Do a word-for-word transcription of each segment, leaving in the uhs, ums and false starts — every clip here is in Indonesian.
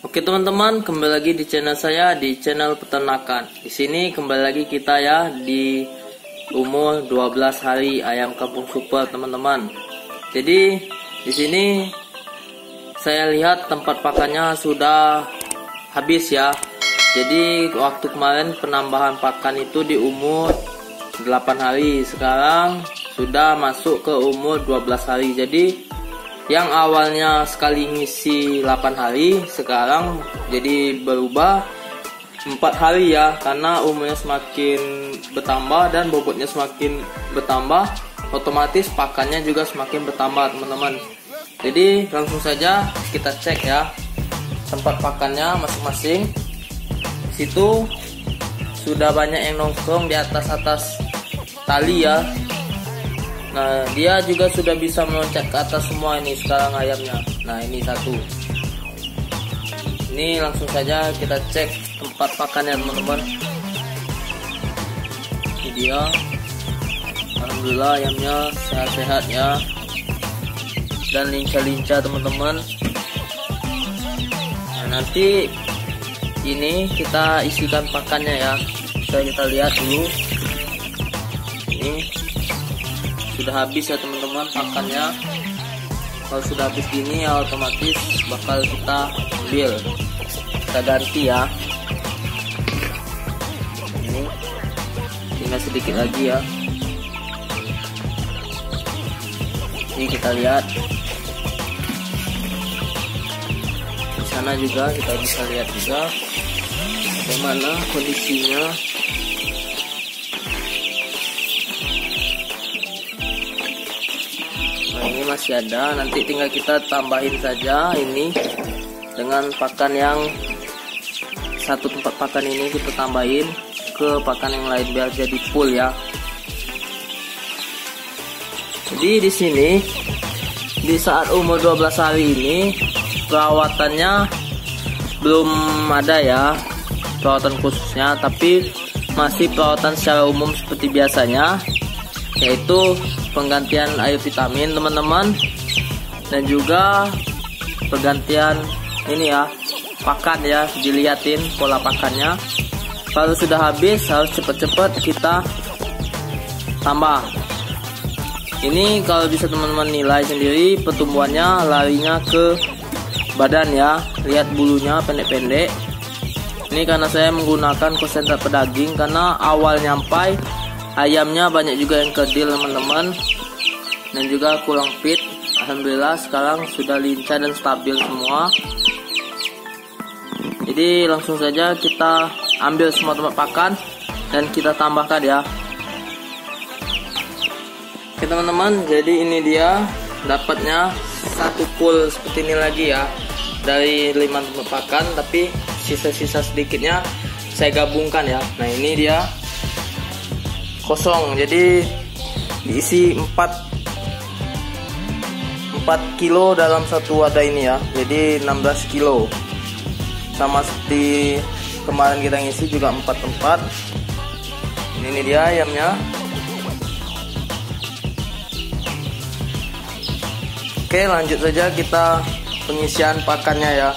Oke teman-teman, kembali lagi di channel saya, di channel peternakan. Di sini kembali lagi kita ya di umur dua belas hari ayam kampung super teman-teman. Jadi di sini saya lihat tempat pakannya sudah habis ya. Jadi waktu kemarin penambahan pakan itu di umur delapan hari, sekarang sudah masuk ke umur dua belas hari. Jadi yang awalnya sekali ngisi delapan hari, sekarang jadi berubah empat hari ya, karena umurnya semakin bertambah dan bobotnya semakin bertambah, otomatis pakannya juga semakin bertambah teman-teman. Jadi langsung saja kita cek ya tempat pakannya masing-masing. Situ sudah banyak yang nongkrong di atas-atas tali ya. Nah, dia juga sudah bisa meloncat ke atas semua ini sekarang ayamnya. Nah, ini satu. Ini langsung saja kita cek tempat pakannya teman-teman. Ini dia. Alhamdulillah ayamnya sehat-sehat ya. Dan lincah-lincah teman-teman. Nah, nanti ini kita isikan pakannya ya. Kita kita lihat dulu. Ini sudah habis ya teman-teman pakannya. Kalau sudah habis gini ya otomatis bakal kita ambil, kita ganti ya. Ini tinggal sedikit lagi ya. Ini kita lihat di sana juga, kita bisa lihat juga bagaimana kondisinya. Ini masih ada, nanti tinggal kita tambahin saja ini dengan pakan yang satu tempat pakan ini kita tambahin ke pakan yang lain biar jadi full ya. Jadi di sini di saat umur dua belas hari ini perawatannya belum ada ya, perawatan khususnya, tapi masih perawatan secara umum seperti biasanya, yaitu penggantian air vitamin teman-teman, dan juga pergantian ini ya pakan ya, dilihatin pola pakannya. Kalau sudah habis harus cepat-cepat kita tambah. Ini kalau bisa teman-teman nilai sendiri pertumbuhannya, larinya ke badan ya, lihat bulunya pendek-pendek. Ini karena saya menggunakan konsentrat pedaging, karena awal nyampai ayamnya banyak juga yang kedil teman-teman, dan juga kurang fit. Alhamdulillah sekarang sudah lincah dan stabil semua. Jadi langsung saja kita ambil semua tempat pakan dan kita tambahkan ya. Oke teman-teman, jadi ini dia dapatnya satu full seperti ini lagi ya, dari lima tempat pakan, tapi sisa-sisa sedikitnya saya gabungkan ya. Nah ini dia kosong, jadi diisi empat empat kilo dalam satu wadah ini ya, jadi enam belas kilo. Sama seperti kemarin kita ngisi juga empat tempat. Ini dia ayamnya. Oke, lanjut saja kita pengisian pakannya ya.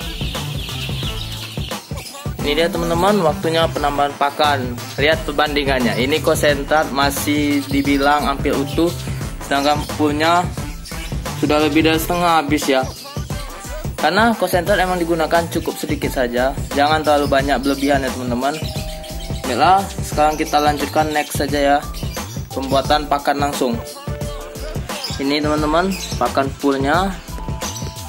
Ini dia teman-teman, waktunya penambahan pakan. Lihat perbandingannya. Ini konsentrat masih dibilang hampir utuh, sedangkan fullnya sudah lebih dari setengah habis ya. Karena konsentrat emang digunakan cukup sedikit saja, jangan terlalu banyak berlebihan ya teman-teman. Baiklah, sekarang kita lanjutkan next saja ya, pembuatan pakan langsung. Ini teman-teman pakan fullnya,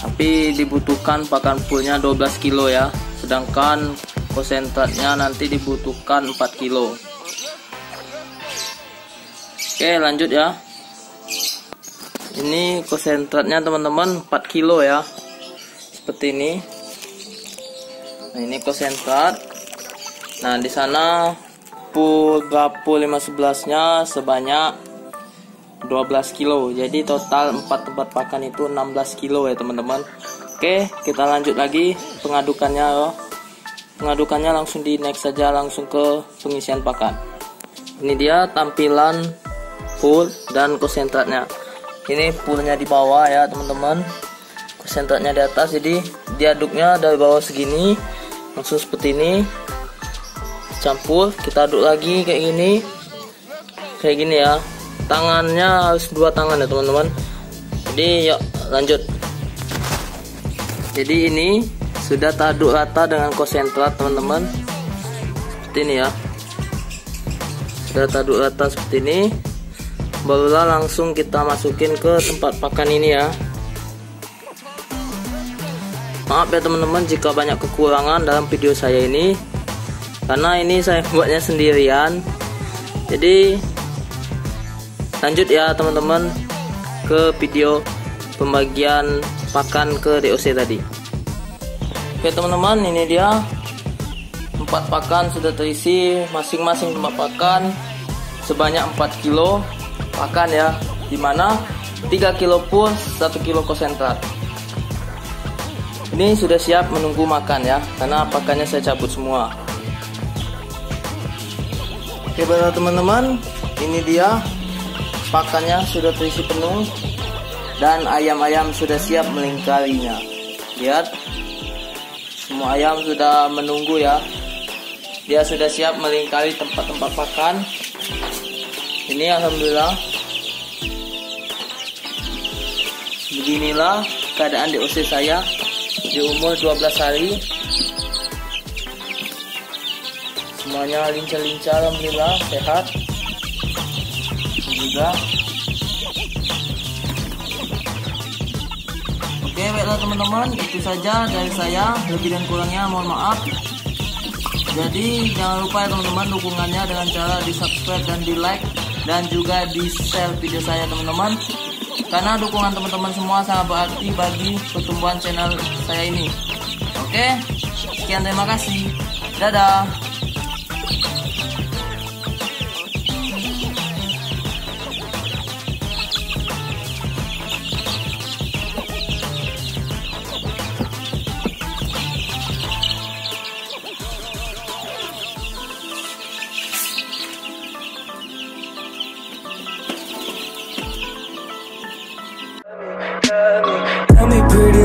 tapi dibutuhkan pakan fullnya dua belas kilo ya, sedangkan konsentratnya nanti dibutuhkan empat kilo. Oke lanjut ya. Ini konsentratnya teman-teman empat kilo ya, seperti ini. Nah ini konsentrat. Nah di sana full gapul lima sebelas nya sebanyak dua belas kilo. Jadi total empat tempat pakan itu enam belas kilo ya teman-teman. Oke kita lanjut lagi pengadukannya ya. Pengadukannya langsung di next saja, langsung ke pengisian pakan. Ini dia tampilan full dan konsentratnya. Ini fullnya di bawah ya teman-teman, sentraknya di atas, jadi diaduknya dari bawah segini, langsung seperti ini, campur, kita aduk lagi kayak gini, kayak gini ya. Tangannya harus dua tangan ya teman-teman. Jadi yuk lanjut. Jadi ini sudah taduk rata dengan konsentrat teman-teman, seperti ini ya. Sudah taduk rata seperti ini, barulah langsung kita masukin ke tempat pakan ini ya. Maaf ya teman-teman jika banyak kekurangan dalam video saya ini, karena ini saya buatnya sendirian. Jadi lanjut ya teman-teman ke video pembagian pakan ke D O C tadi. Oke teman-teman, ini dia empat pakan sudah terisi, masing-masing tempat pakan sebanyak empat kilo pakan ya, dimana tiga kilo pur, satu kilo konsentrat. Ini sudah siap menunggu makan ya, karena pakannya saya cabut semua. Oke teman-teman, ini dia pakannya sudah terisi penuh dan ayam-ayam sudah siap melingkarinya. Lihat, semua ayam sudah menunggu ya, dia sudah siap melingkari tempat-tempat pakan ini. Alhamdulillah, beginilah keadaan D O C saya di umur dua belas hari. Semuanya lincah-lincah, alhamdulillah, sehat juga. Oke baiklah teman-teman, itu saja dari saya, lebih dan kurangnya mohon maaf. Jadi jangan lupa ya teman-teman dukungannya dengan cara di subscribe dan di like dan juga di share video saya teman-teman, karena dukungan teman-teman semua sangat berarti bagi pertumbuhan channel saya ini. Oke, sekian, terima kasih, dadah. Tell me pretty